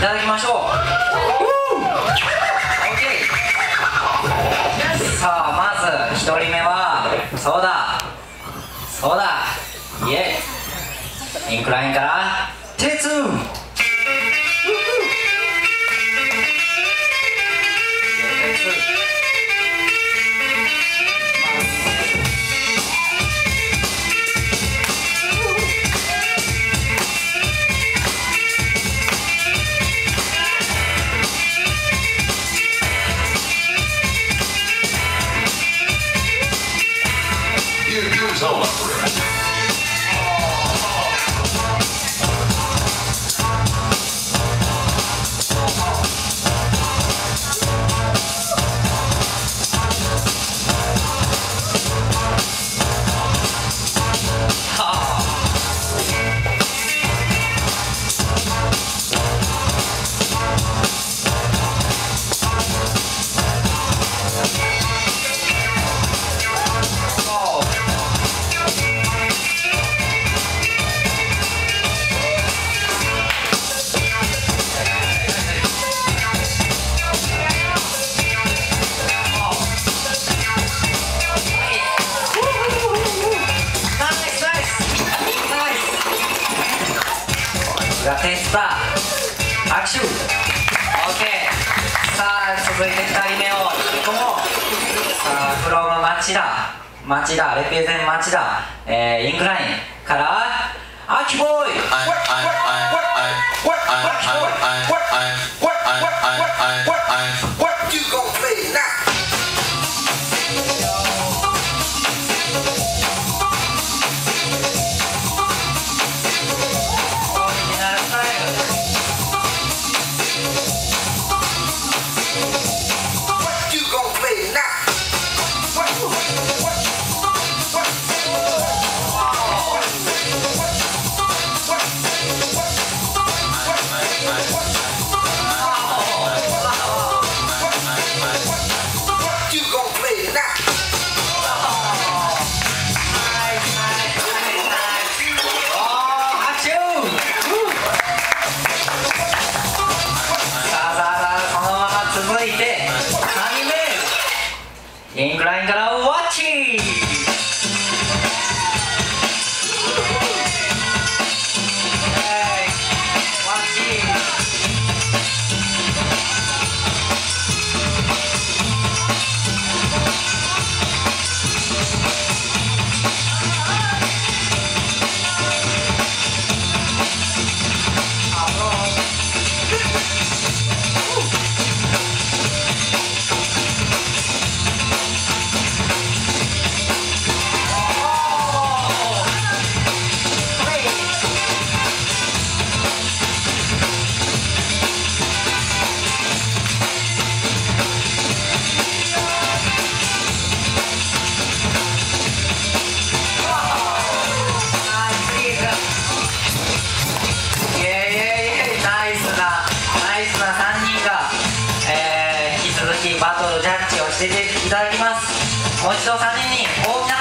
いただきましょう。さあまず1人目はソーダイエイ、インクラインから鉄。テスター拍手 OK。 さあ続いて2人目を引き込もう。さあフロム町田レピューゼン町田、インクラインからアッキボウイ。インクラインからワッチ。バトルジャッジをしていただきます。もう一度3人に大きな